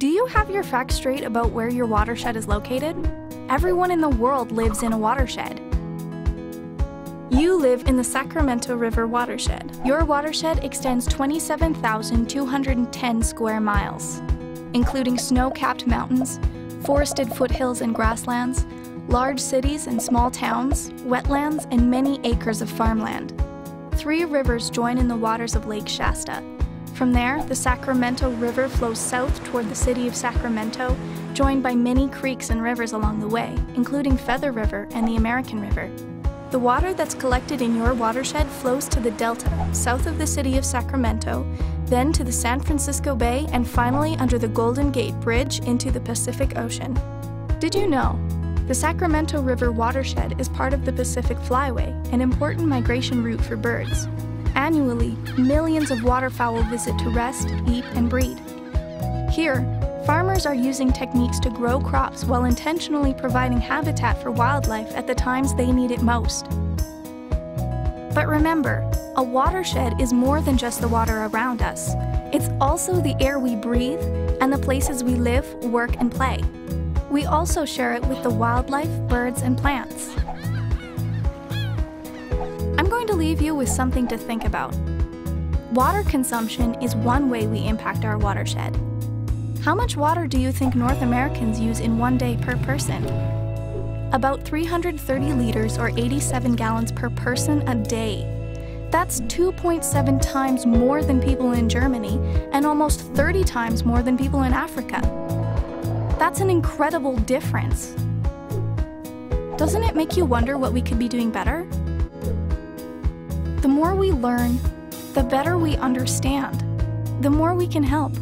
Do you have your facts straight about where your watershed is located? Everyone in the world lives in a watershed. You live in the Sacramento River watershed. Your watershed extends 27,210 square miles, including snow-capped mountains, forested foothills and grasslands, large cities and small towns, wetlands, and many acres of farmland. Three rivers join in the waters of Lake Shasta. From there, the Sacramento River flows south toward the city of Sacramento, joined by many creeks and rivers along the way, including Feather River and the American River. The water that's collected in your watershed flows to the delta, south of the city of Sacramento, then to the San Francisco Bay, and finally under the Golden Gate Bridge into the Pacific Ocean. Did you know? The Sacramento River watershed is part of the Pacific Flyway, an important migration route for birds. Annually, millions of waterfowl visit to rest, eat, and breed. Here, farmers are using techniques to grow crops while intentionally providing habitat for wildlife at the times they need it most. But remember, a watershed is more than just the water around us. It's also the air we breathe and the places we live, work, and play. We also share it with the wildlife, birds, and plants. I'm going to leave you with something to think about. Water consumption is one way we impact our watershed. How much water do you think North Americans use in one day per person? About 330 liters or 87 gallons per person a day. That's 2.7 times more than people in Germany and almost 30 times more than people in Africa. That's an incredible difference. Doesn't it make you wonder what we could be doing better? The more we learn, the better we understand, the more we can help.